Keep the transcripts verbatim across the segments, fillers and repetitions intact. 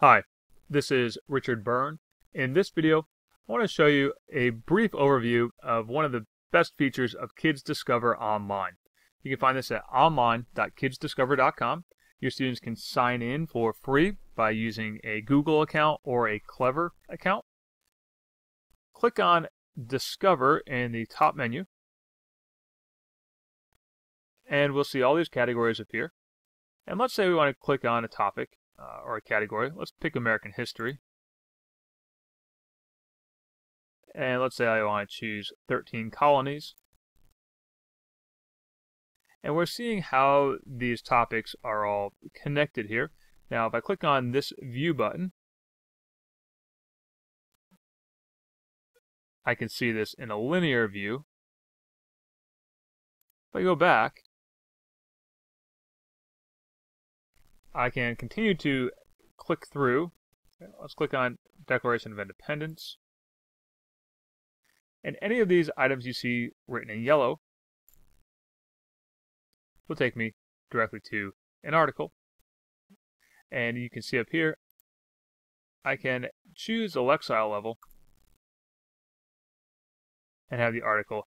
Hi, this is Richard Byrne. In this video, I want to show you a brief overview of one of the best features of Kids Discover Online. You can find this at online dot kids discover dot com. Your students can sign in for free by using a Google account or a Clever account. Click on Discover in the top menu, and we'll see all these categories appear. And let's say we want to click on a topic. Uh, or a category. Let's pick American history. And let's say I want to choose thirteen colonies. And we're seeing how these topics are all connected here. Now, if I click on this View button, I can see this in a linear view. If I go back, I can continue to click through. Let's click on Declaration of Independence. And any of these items you see written in yellow will take me directly to an article. And you can see up here, I can choose the Lexile level and have the article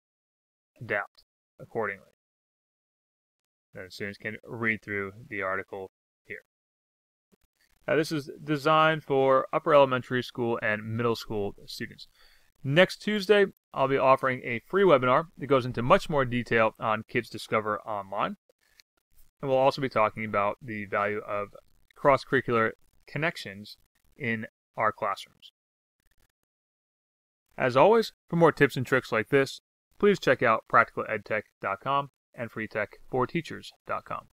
adapt accordingly. And students can read through the article. Uh, this is designed for upper elementary school and middle school students. Next Tuesday, I'll be offering a free webinar that goes into much more detail on Kids Discover Online. And we'll also be talking about the value of cross-curricular connections in our classrooms. As always, for more tips and tricks like this, please check out practical ed tech dot com and free tech for teachers dot com.